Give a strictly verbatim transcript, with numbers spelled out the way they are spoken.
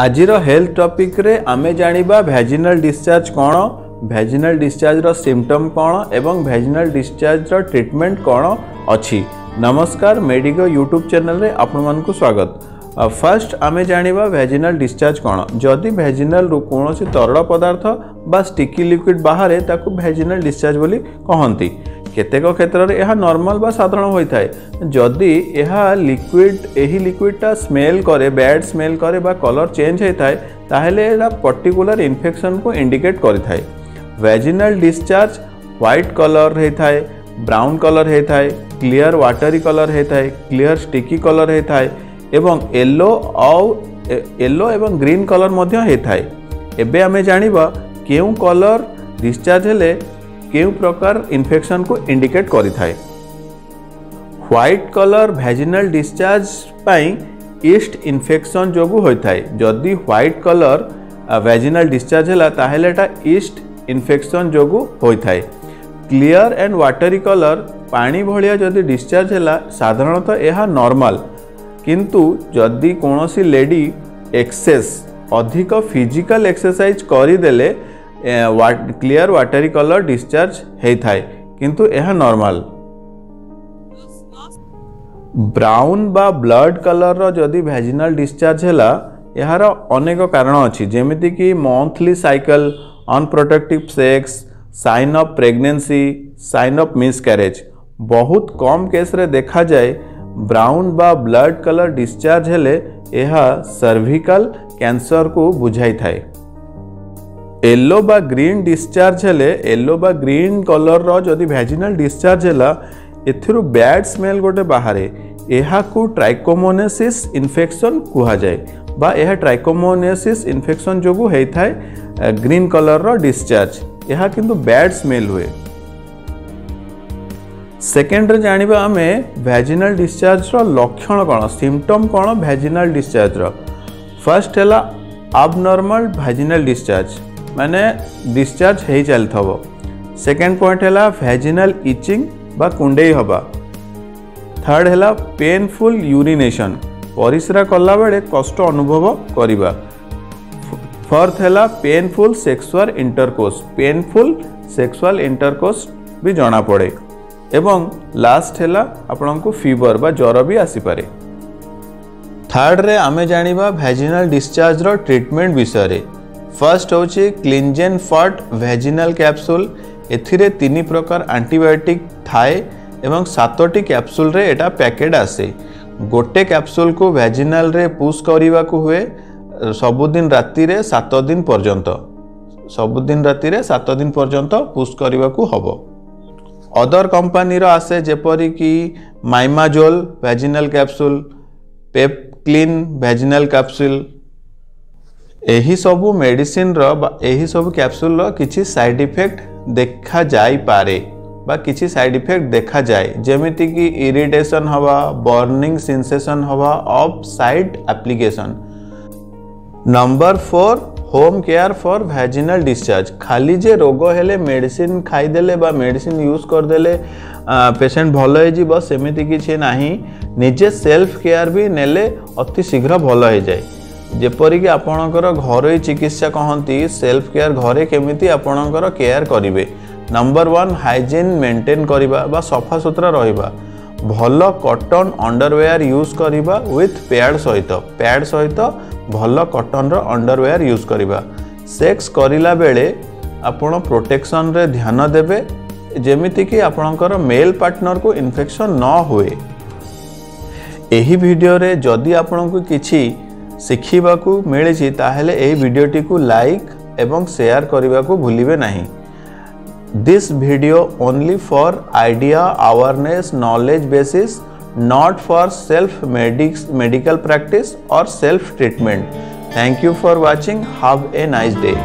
आजिरो health topic रे आमे जानिबा वैजिनल डिस्चार्ज कौन, वैजिनल डिस्चार्ज रो सिम्पटम कौन एवं वैजिनल डिस्चार्ज रो ट्रीटमेंट कौन अछि। नमस्कार मेडिको यूट्यूब चैनल रे आपन मन को स्वागत। फर्स्ट आमे जानिबा वैजिनल डिस्चार्ज कौन। जदि वैजिनल रो कोनोसी तरल पदार्थ बा स्टिकी लिक्विड बाहर ताकू वैजिनल डिस्चार्ज बोली कहंती। केतेक क्षेत्र में यह नॉर्मल बा साधारण होता है। जदि यह लिक्विड यही लिक्विडटा स्मेल करे बैड स्मेल करे बा कलर चेंज होता है ताहले एटा पर्टिकुलर इन्फेक्शन को इंडिकेट करि थाए। वैजिनल डिस्चार्ज व्हाइट कलर होता है, ब्राउन कलर होता है, क्लियर वाटरी कलर होता है, क्लियर स्टिकी कलर होता है एवं येलो और येलो एवं ग्रीन कलर मध्य होता है। एबे आमे जानिबा केउ कलर डिस्चार्ज हेले केउ प्रकार इन्फेक्शन को इंडिकेट करि थाए। व्हाइट कलर वैजिनल डिस्चार्ज पाई ईस्ट इन्फेक्शन जोगु होय थाए। जदि व्हाइट कलर वैजिनल डिस्चार्ज हला ताहेले एटा ईस्ट इन्फेक्शन जोगु होय थाए। क्लियर एंड वाटरी कलर पानी भलिया जदि डिस्चार्ज हला साधारणतः यह नॉर्मल, किंतु जदि कोनोसी लेडी एक्सेस अधिक फिजिकल एक्सरसाइज करिदेले क्लियर वाटरी कलर डिस्चार्ज होता है, किंतु यह नॉर्मल। ब्राउन बा ब्लड कलर रो जदि वैजिनल डिस्चार्ज है यार अनेक कारण अच्छी, जेमिति कि monthly cycle, unprotective sex, sign of pregnancy, sign of miscarriage. बहुत कम केस रे देखा जाए ब्राउन बा ब्लड कलर डिस्चार्ज हेले यह सर्विकल कैंसर को बुझाई थाए। येलो बा ग्रीन डिस्चार्ज हेले येलो बा ग्रीन कलर रो जदि वैजिनल डिस्चार्ज हेला एथिरु बैड स्मेल गोटे बाहरे, यह को ट्राइकोमोनेसिस इन्फेक्शन कहा जाए बा यह ट्राइकोमोनेसिस इन्फेक्शन जोगु होइथाए ग्रीन कलर रो डिस्चार्ज। यह किंतु बैड स्मेल हुए। सेकेंड रे जानिबा आमे वैजिनल डिस्चार्ज रो लक्षण कौन, सिम्पटम कौन वैजिनल डिस्चार्ज रो। फर्स्ट है अबनॉर्मल वैजिनल डिस्चार्ज माने डिस्चार्ज हो चल थबो। सेकेंड पॉइंट है वैजिनल इचिंग बा कुंडे हवा। थर्ड है पेनफुल यूरिनेशन परिस्रा कला बेले कष्ट अनुभव करिबा। फोर्थ है painful sexual intercourse painful sexual intercourse भी जना पड़े। एवं लास्ट है आपंक फीवर बा ज्वर भी आसीपे। थर्ड रे आमे जानिबा वैजिनल डिस्चार्ज रो ट्रीटमेंट विषय रे। फर्स्ट होची क्लिंजेन फर्ट वैजिनल कैप्सूल। एथिरे तीन प्रकार एंटीबायोटिक थाए एवं सातोटी कैप्सूल रे एटा पैकेट आसे। गोटे कैप्सूल को वैजिनल रे पुश करबा को हुए सबुदिन राती रे सात दिन पर्यंत सबुदिन राती रे सात दिन पर्यंत पुश करबा को हबो। अदर कंपनी रो आसे जेपरि कि माइमाजोल वैजिनल कैप्सूल, पेप क्लीन वैजिनल कैप्सूल। यही सब मेडिसिन रो यही सब कैप्सूल रो किसी साइड इफेक्ट देखा जाई पारे बा किसी साइड इफेक्ट देखा जाए, जेमिति कि इरिटेशन हवा, बर्निंग सेंसेशन हवा of side application. Number four home care for vaginal discharge. खाली जे रोग हेले मेडिसिन खाईदेले बा मेडिसिन यूज करदेले पेशेंट भल हो सेमती किसी ना, निजे सेल्फ केयर भी नेले अति शीघ्र भल हो जाए। जेपरिक आपणकर घरोई चिकित्सा कहती सेल्फ केयर घरे केमिति आपणकर केयर करिवे। नंबर वन हाइजीन मेंटेन करिबा बा सफा सुतरा रहिबा। भल कॉटन अंडरवेयर यूज करिबा विथ पैड सहित पैड सहित भल कॉटन रो अंडरवेयर यूज करिबा। सेक्स करिला बेले आपण प्रोटेक्शन रे ध्यान देबे जेमिति कि आपणकर मेल पार्टनर को इन्फेक्शन न हुए। एही वीडियो रे जदि आपणको किछि शिखिबा को मिले ताहले एही वीडियोटी को लाइक एवं शेयर करिबा को भूलिबे नहीं। This video only for idea awareness knowledge basis, not for self medical practice और self-treatment. Thank you for watching. Have a nice day.